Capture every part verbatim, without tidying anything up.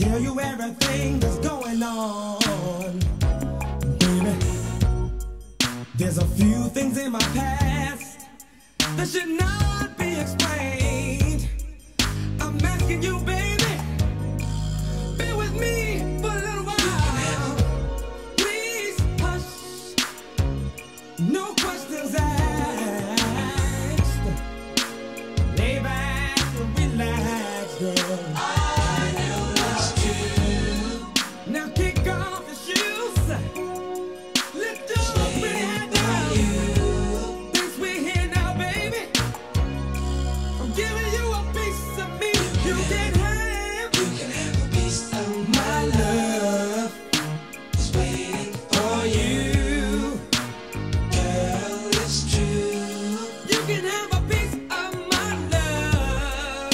tell you everything that's going on. Baby, there's a few things in my past that should not be explained. I'm asking you, baby, be with me for a little while. Please hush, no questions asked. Lay back and relax, girl. I do love you. Now kick off your shoes. Lift your pretty head down. This we here now, baby. I'm giving you a piece of me. You can have, you can have a piece of my love. It's waiting for you, girl. It's true. You can have a piece of my love.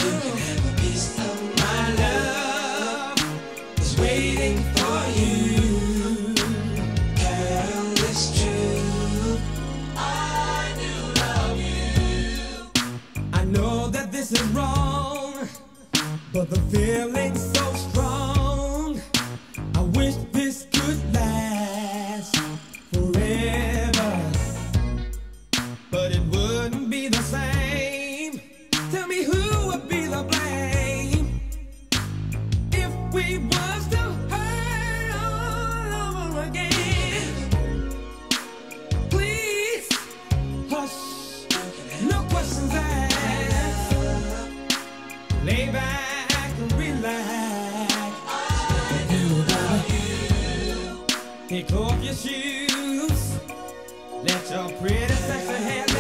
You can have a piece of my love. It's waiting for you, girl. It's true. I do love you. I know that this is wrong, but the feeling's so strong. I wish this could last forever, but it wouldn't be the same. Tell me who would be the blame if we was to hurt all over again. Please hush, no questions asked. Lay back and relax. I do love you. Take off your shoes. Let your pretty sexy hair